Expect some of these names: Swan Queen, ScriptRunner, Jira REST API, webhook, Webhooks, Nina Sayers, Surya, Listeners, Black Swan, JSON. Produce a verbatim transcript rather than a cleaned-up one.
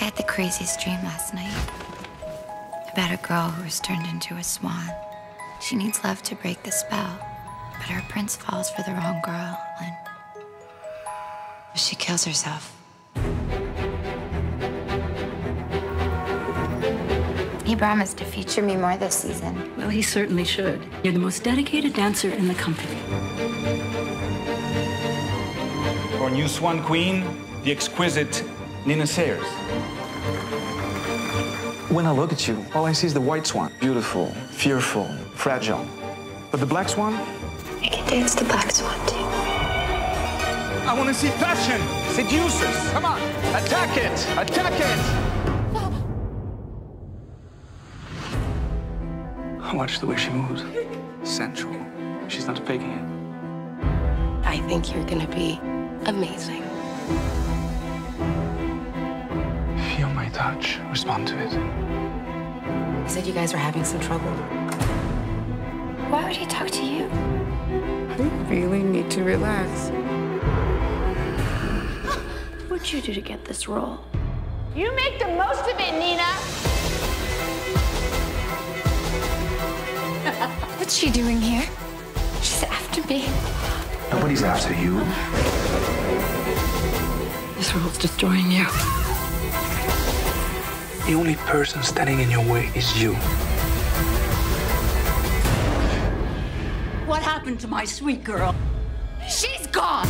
I had the craziest dream last night about a girl who was turned into a swan. She needs love to break the spell, but her prince falls for the wrong girl, and she kills herself. He promised to feature me more this season. Well, he certainly should. You're the most dedicated dancer in the company. Our new Swan Queen, the exquisite Nina Sayers. When I look at you, all I see is the white swan. Beautiful, fearful, fragile. But the black swan? I can dance the black swan, too. I want to see passion, seducers. Come on, attack it, attack it. Watch the way she moves. Sensual. She's not faking it. I think you're gonna be amazing. Feel my touch. Respond to it. He said you guys were having some trouble. Why would he talk to you? I really need to relax. What'd you do to get this role? You make the most of it, Nina! What's she doing here? She's after me. Nobody's after you. This world's destroying you. The only person standing in your way is you. What happened to my sweet girl? She's gone!